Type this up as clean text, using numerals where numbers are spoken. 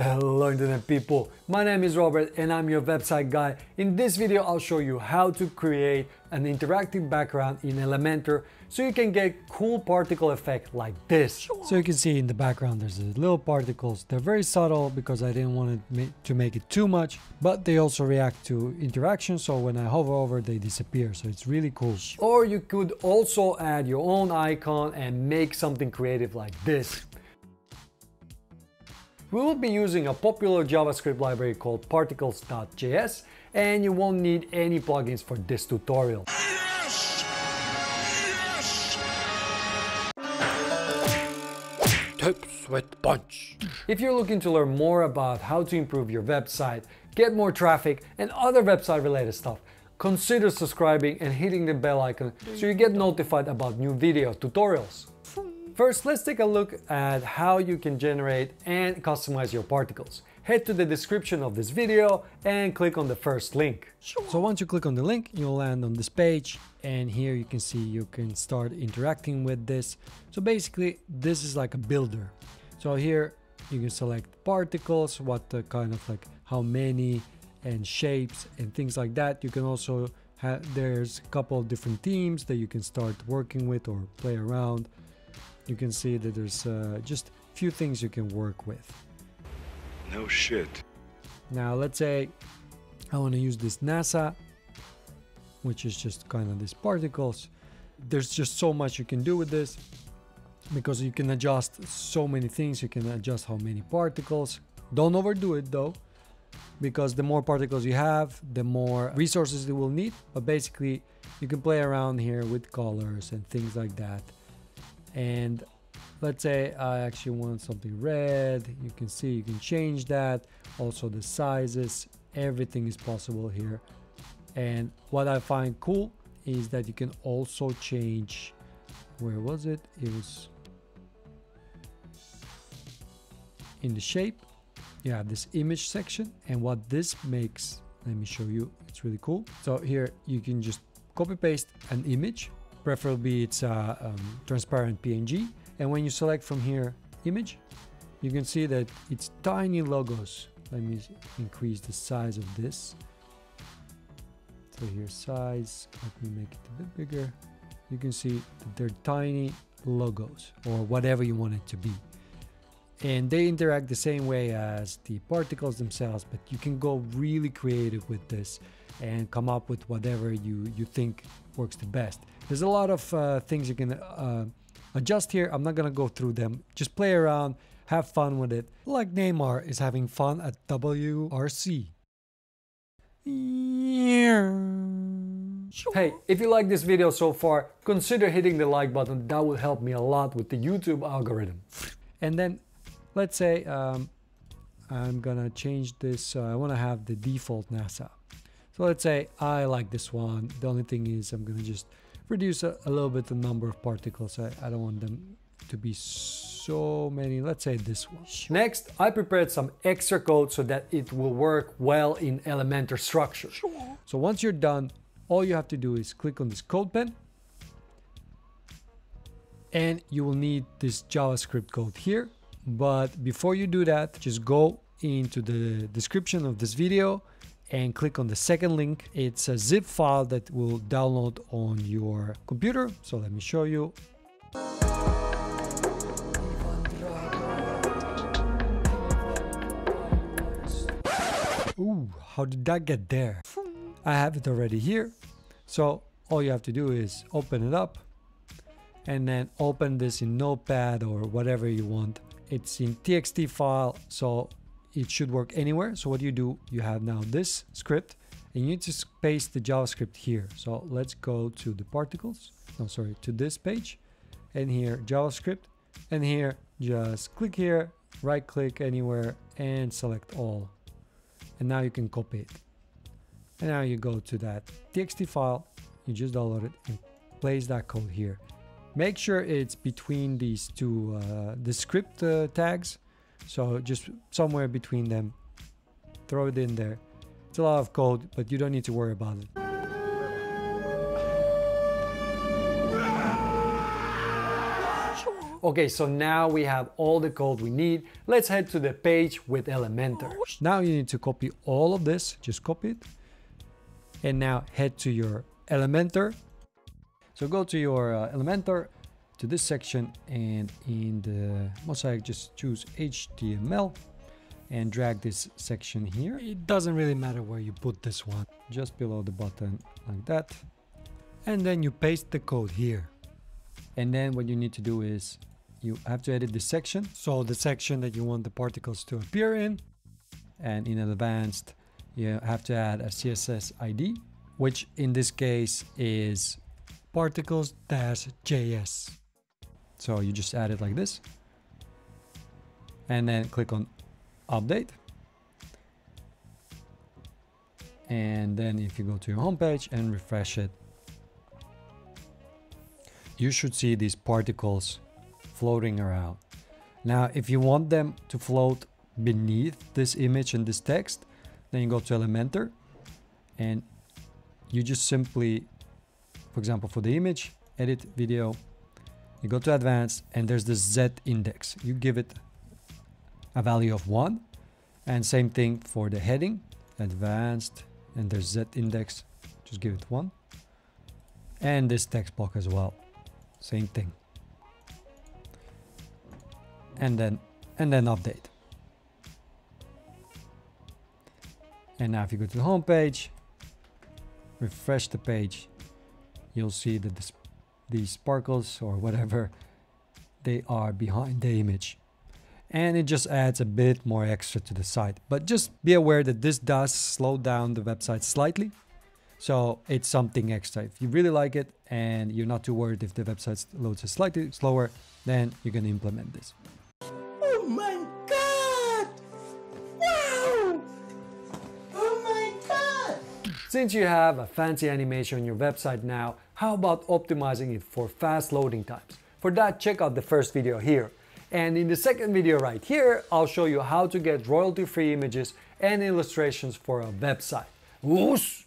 Hello internet people, my name is Robert and I'm your website guy. In this video I'll show you how to create an interactive background in Elementor so you can get cool particle effect like this. So you can see in the background there's these little particles. They're very subtle because I didn't want to make it too much, but they also react to interaction, so when I hover over they disappear, so it's really cool. Or you could also add your own icon and make something creative like this. We will be using a popular JavaScript library called Particles.js, and you won't need any plugins for this tutorial. Tips with Punch. If you're looking to learn more about how to improve your website, get more traffic, and other website related stuff, consider subscribing and hitting the bell icon so you get notified about new video tutorials. First, let's take a look at how you can generate and customize your particles. Head to the description of this video and click on the first link. So once you click on the link, you'll land on this page, and here you can see you can start interacting with this. So basically, this is like a builder. So here you can select particles, what kind of like how many and shapes and things like that. You can also have, there's a couple of different themes that you can start working with or play around. You can see that there's just a few things you can work with. No shit. Now let's say I want to use this NASA, which is just kind of these particles. There's just so much you can do with this because you can adjust so many things. You can adjust how many particles. Don't overdo it though, because the more particles you have, the more resources you will need. But basically you can play around here with colors and things like that. And let's say I actually want something red. You can see you can change that. Also the sizes, everything is possible here. And what I find cool is that you can also change, where was it? It was in the shape. You have this image section, and what this makes, let me show you, it's really cool. So here you can just copy paste an image. Preferably it's a transparent PNG. And when you select from here, image, you can see that it's tiny logos. Let me increase the size of this. So here's size, let me make it a bit bigger. You can see that they're tiny logos or whatever you want it to be. And they interact the same way as the particles themselves, but you can go really creative with this and come up with whatever you think works the best. There's a lot of things you can adjust here. I'm not gonna go through them. Just play around, have fun with it. Like Neymar is having fun at WRC. Hey, if you like this video so far, consider hitting the like button. That will help me a lot with the YouTube algorithm. And then let's say I'm gonna change this. I wanna have the default NASA. So let's say I like this one. The only thing is I'm gonna just reduce a little bit the number of particles. I don't want them to be so many. Let's say this one. Next, I prepared some extra code so that it will work well in Elementor structure. So once you're done, all you have to do is click on this code pen, and you will need this JavaScript code here. But before you do that, just go into the description of this video and click on the second link. It's a zip file that will download on your computer. So let me show you. Ooh, how did that get there? I have it already here. So all you have to do is open it up and then open this in Notepad or whatever you want. It's in TXT file, so it should work anywhere. So what do, you have now this script, and you need to paste the JavaScript here. So let's go to the particles, no, sorry, to this page, and here JavaScript, and here just click here, right click anywhere, and select all. And now you can copy it. And now you go to that TXT file, you just download it and place that code here. Make sure it's between these two the script tags, so just somewhere between them, throw it in there. It's a lot of code, but you don't need to worry about it. Okay, so now we have all the code we need. Let's head to the page with Elementor. Now you need to copy all of this, just copy it. And now head to your Elementor. So go to your Elementor, to this section, and in the mosaic, just choose HTML and drag this section here. It doesn't really matter where you put this one, just below the button like that. And then you paste the code here. And then what you need to do is you have to edit this section. So the section that you want the particles to appear in, and in advanced, you have to add a CSS ID, which in this case is Particles.js. So you just add it like this and then click on update. And then if you go to your homepage and refresh it, you should see these particles floating around. Now, if you want them to float beneath this image and this text, then you go to Elementor and you just simply, for example, for the image, edit video, you go to advanced and there's the Z index. You give it a value of 1, and same thing for the heading, advanced, and there's Z index, just give it 1. And this text block as well, same thing. And then update. And now if you go to the home page, refresh the page, you'll see that these sparkles or whatever, they are behind the image. And it just adds a bit more extra to the site. But just be aware that this does slow down the website slightly. So it's something extra. If you really like it and you're not too worried if the website loads slightly slower, then you can implement this. Oh my God! Wow! Oh my God! Since you have a fancy animation on your website now, how about optimizing it for fast loading times? For that, check out the first video here. And in the second video right here, I'll show you how to get royalty-free images and illustrations for a website. Whoosh!